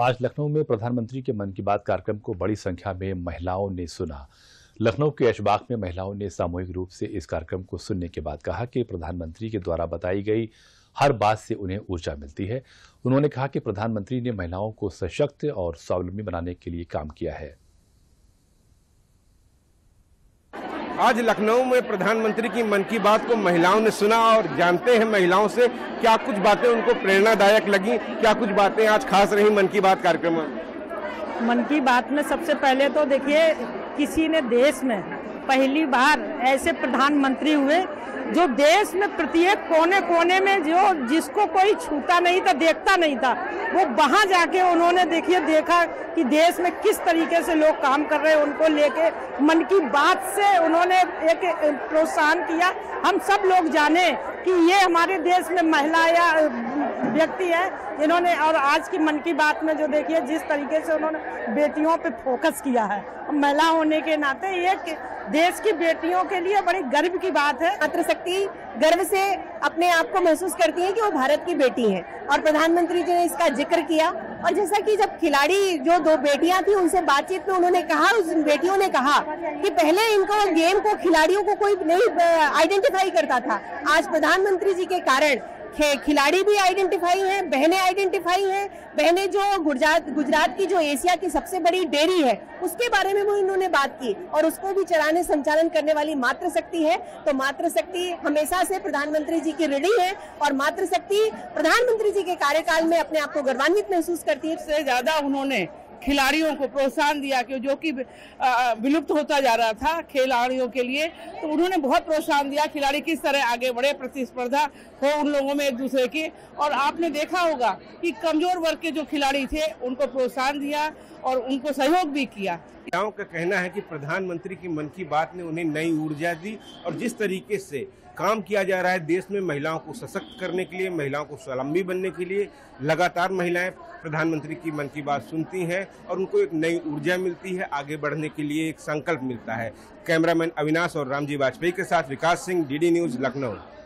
आज लखनऊ में प्रधानमंत्री के मन की बात कार्यक्रम को बड़ी संख्या में महिलाओं ने सुना। लखनऊ के ऐशबाग में महिलाओं ने सामूहिक रूप से इस कार्यक्रम को सुनने के बाद कहा कि प्रधानमंत्री के द्वारा बताई गई हर बात से उन्हें ऊर्जा मिलती है। उन्होंने कहा कि प्रधानमंत्री ने महिलाओं को सशक्त और स्वावलंबी बनाने के लिए काम किया है। आज लखनऊ में प्रधानमंत्री की मन की बात को महिलाओं ने सुना और जानते हैं महिलाओं से क्या कुछ बातें उनको प्रेरणादायक लगी, क्या कुछ बातें आज खास रही मन की बात कार्यक्रम में। मन की बात में सबसे पहले तो देखिए, किसी ने देश में पहली बार ऐसे प्रधानमंत्री हुए जो देश में प्रत्येक कोने कोने में जो जिसको कोई छूता नहीं था, देखता नहीं था, वो वहाँ जाके उन्होंने देखा कि देश में किस तरीके से लोग काम कर रहे हैं। उनको लेके मन की बात से उन्होंने एक प्रोत्साहन किया। हम सब लोग जाने कि ये हमारे देश में महिला या व्यक्ति है इन्होंने, और आज की मन की बात में जो देखिए जिस तरीके से उन्होंने बेटियों पे फोकस किया है, महिला होने के नाते ये देश की बेटियों के लिए बड़ी गर्व की बात है। मातृशक्ति गर्व से अपने आप को महसूस करती है कि वो भारत की बेटी है और प्रधानमंत्री जी ने इसका जिक्र किया। और जैसा कि जब खिलाड़ी जो दो बेटियां थी उनसे बातचीत में उन्होंने कहा, उस बेटियों ने कहा कि पहले इनको गेम को खिलाड़ियों को कोई नहीं आइडेंटिफाई करता था, आज प्रधानमंत्री जी के कारण खिलाड़ी भी आइडेंटिफाई हैं, बहनें आइडेंटिफाई हैं। बहनें जो गुजरात की जो एशिया की सबसे बड़ी डेयरी है उसके बारे में भी इन्होंने बात की और उसको भी चलाने संचालन करने वाली मातृशक्ति है। तो मातृशक्ति हमेशा से प्रधानमंत्री जी की ऋणी है और मातृशक्ति प्रधानमंत्री जी के कार्यकाल में अपने आप को गर्वान्वित महसूस करती है। सबसे ज्यादा उन्होंने खिलाड़ियों को प्रोत्साहन दिया कि जो कि विलुप्त होता जा रहा था खिलाड़ियों के लिए, तो उन्होंने बहुत प्रोत्साहन दिया। खिलाड़ी किस तरह आगे बढ़े, प्रतिस्पर्धा हो उन लोगों में एक दूसरे की। और आपने देखा होगा कि कमजोर वर्ग के जो खिलाड़ी थे उनको प्रोत्साहन दिया और उनको सहयोग भी किया। महिलाओं का कहना है कि प्रधानमंत्री की मन की बात ने उन्हें नई ऊर्जा दी और जिस तरीके से काम किया जा रहा है देश में महिलाओं को सशक्त करने के लिए, महिलाओं को स्वावलंबी बनने के लिए, लगातार महिलाएं प्रधानमंत्री की मन की बात सुनती हैं और उनको एक नई ऊर्जा मिलती है, आगे बढ़ने के लिए एक संकल्प मिलता है। कैमरामैन अविनाश और रामजी वाजपेयी के साथ विकास सिंह, डीडी न्यूज़, लखनऊ।